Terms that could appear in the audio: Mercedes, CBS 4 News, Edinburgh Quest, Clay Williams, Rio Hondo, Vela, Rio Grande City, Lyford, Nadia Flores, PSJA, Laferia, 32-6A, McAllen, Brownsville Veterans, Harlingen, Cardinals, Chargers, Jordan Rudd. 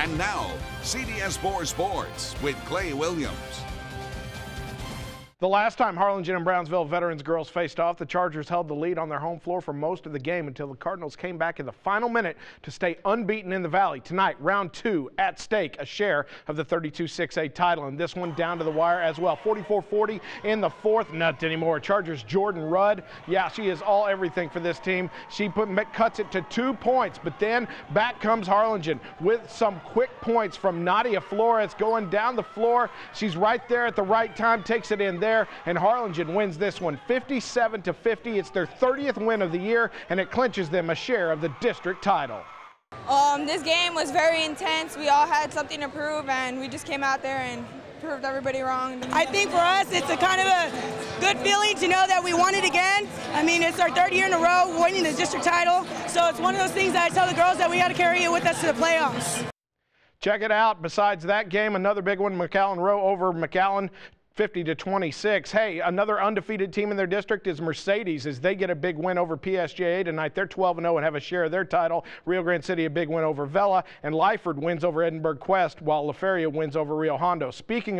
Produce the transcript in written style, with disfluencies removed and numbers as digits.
And now, CBS 4 Sports with Clay Williams. The last time Harlingen and Brownsville Veterans girls faced off, the Chargers held the lead on their home floor for most of the game until the Cardinals came back in the final minute to stay unbeaten in the Valley. Tonight, round two at stake, a share of the 32-6A title, and this one down to the wire as well. 44-40 in the fourth. Not anymore. Chargers' Jordan Rudd, yeah, she is all everything for this team. She cuts it to 2 points, but then back comes Harlingen with some quick points from Nadia Flores going down the floor. She's right there at the right time, takes it in there, and Harlingen wins this one 57-50. It's their 30th win of the year, and it clinches them a share of the district title. This game was very intense. We all had something to prove, and we just came out there and proved everybody wrong. I think for us, it's a kind of a good feeling to know that we won it again. I mean, it's our third year in a row winning the district title, so it's one of those things that I tell the girls that we got to carry it with us to the playoffs. Check it out. Besides that game, another big one, McAllen Row over McAllen, 50-26. Hey, another undefeated team in their district is Mercedes, as they get a big win over PSJA tonight. They're 12-0 and have a share of their title. Rio Grande City, a big win over Vela, and Lyford wins over Edinburgh Quest, while Laferia wins over Rio Hondo. Speaking of